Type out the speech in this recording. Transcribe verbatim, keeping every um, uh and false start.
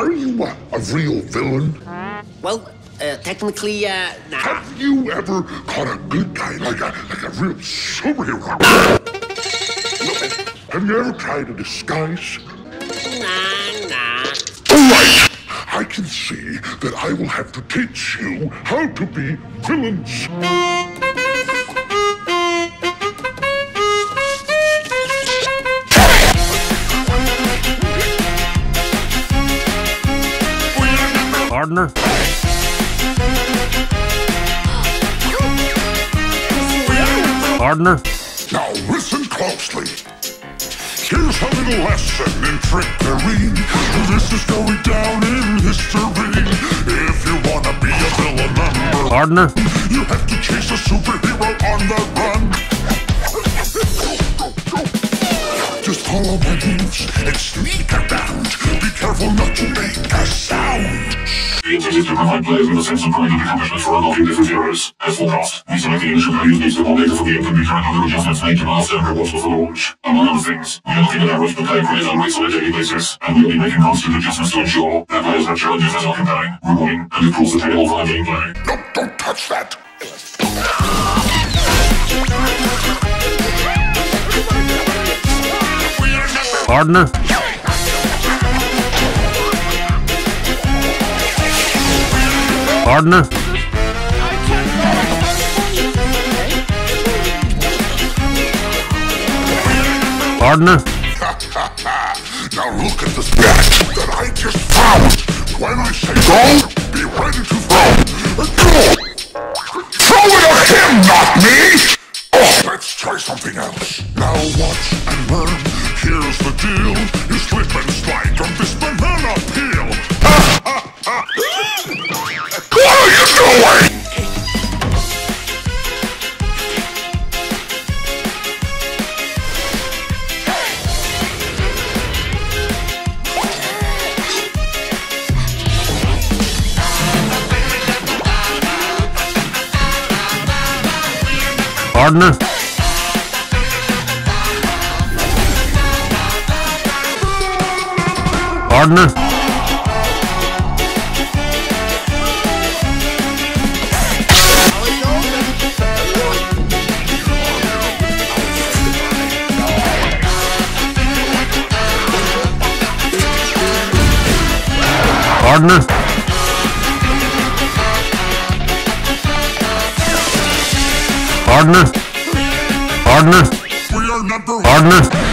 Are you a, a real villain? Well, uh, technically, uh, nah. Have you ever caught a good guy, like a, like a real superhero? No. Have you ever tried a disguise? Nah, nah. All right. I can see that I will have to teach you how to be villains. Gardener. Gardener. Now listen closely. Here's a little lesson in trickery. This is going down in history. If you want to be a villain number Gardener, you have to chase a superhero on the run. Just follow my moves and sneak around. Be careful not to make a sound. The intent is to provide players with a sense of creative accomplishment for unlocking different heroes. As for cost, these are the initial creative needs that all data for the game can be tracked under adjustments made to milestone and rewards before launch. Among other things, we are looking at our roster player creator rates on a daily basis, and we will be making constant adjustments to ensure that players have challenges that are compelling, rewarding, and improves the table via gameplay. No, don't touch that! Gardener? Gardener. Gardener. Now look at the stash that I just found. When I say go, be ready to throw. Throw it at him, not me. Oh, let's try something else. Now watch and learn. Here's the deal. You slip and slide from this banana peel. Ha ha ha. Gardener. Gardener. Gardener. Gardener. Gardener. Gardener. Gardener.